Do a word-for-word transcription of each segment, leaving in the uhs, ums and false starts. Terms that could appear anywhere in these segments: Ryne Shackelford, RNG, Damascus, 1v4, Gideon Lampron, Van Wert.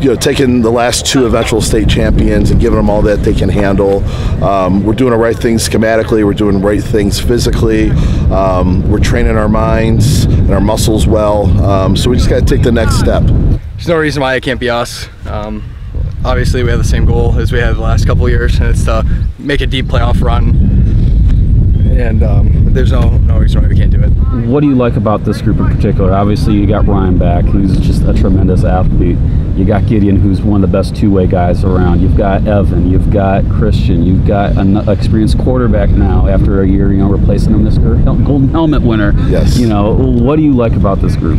you know, taking the last two eventual state champions and giving them all that they can handle. Um, we're doing the right things schematically. We're doing right things physically. Um, we're training our minds and our muscles well. Um, so we just got to take the next step. There's no reason why it can't be us. Um, obviously, we have the same goal as we have the last couple of years, and it's to make a deep playoff run. And um, there's no, no reason why we can't do it. What do you like about this group in particular? Obviously, you got Ryne back, who's just a tremendous athlete. You got Gideon, who's one of the best two-way guys around. You've got Evan. You've got Christian. You've got an experienced quarterback now after a year, you know, replacing him this Golden Helmet winner. Yes. You know, what do you like about this group?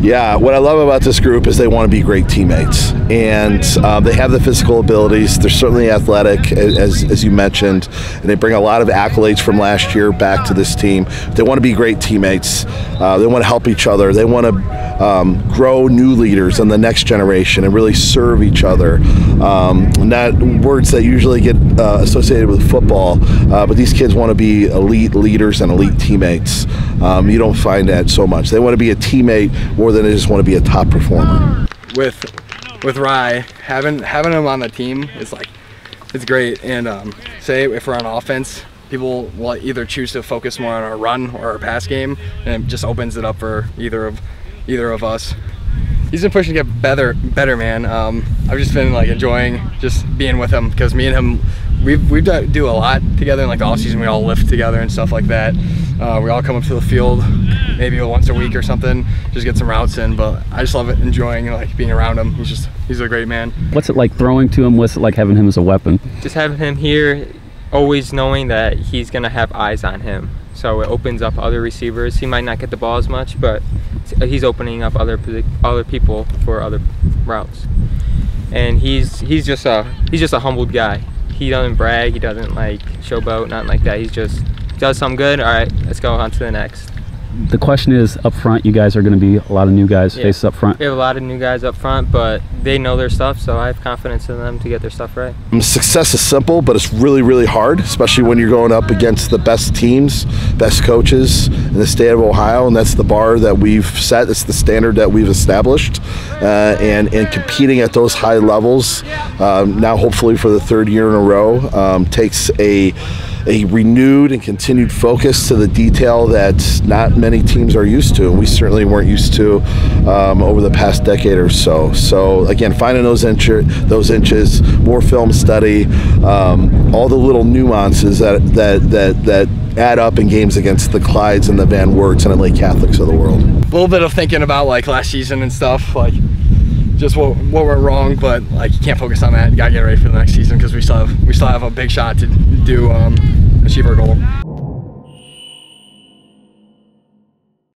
Yeah, what I love about this group is they want to be great teammates, and um, they have the physical abilities. They're certainly athletic, as, as you mentioned, and they bring a lot of accolades from last year back to this team. They want to be great teammates. Uh, they want to help each other. They want to um, grow new leaders in the next generation and really serve each other. Um, not words that usually get uh, associated with football, uh, but these kids want to be elite leaders and elite teammates. Um, you don't find that so much. They want to be a teammate more than they just want to be a top performer. With with Ryne, having having him on the team is like, it's great. And um, say if we're on offense, people will either choose to focus more on our run or our pass game, and it just opens it up for either of either of us. He's been pushing to get better, better, man. Um, I've just been like enjoying just being with him, because me and him, we've we do a lot together. In like the off season, we all lift together and stuff like that. Uh, we all come up to the field maybe once a week or something, just get some routes in. But I just love it, enjoying like being around him. He's just he's a great man. What's it like throwing to him? What's it like having him as a weapon? Just having him here, always knowing that he's gonna have eyes on him. So it opens up other receivers. He might not get the ball as much, but he's opening up other other people for other routes. And he's he's just a he's just a humbled guy. He doesn't brag. He doesn't like showboat, nothing like that. He's just does something good. All right, let's go on to the next. The question is up front. You guys are going to be a lot of new guys, yeah. Faces up front. We have a lot of new guys up front, but they know their stuff, so I have confidence in them to get their stuff right. Success is simple, but it's really, really hard, especially when you're going up against the best teams, best coaches in the state of Ohio, and that's the bar that we've set. It's the standard that we've established, uh, and, and competing at those high levels, um, now hopefully for the third year in a row, um, takes a a renewed and continued focus to the detail that not many teams are used to, and we certainly weren't used to um, over the past decade or so. So again, finding those, inch those inches, more film study, um, all the little nuances that, that, that, that add up in games against the Clydes and the Van Werts and L A Catholics of the world. A little bit of thinking about like last season and stuff, like just what, what went wrong, but like you can't focus on that. You gotta get ready for the next season, because we still have we still have a big shot to do um, achieve our goal.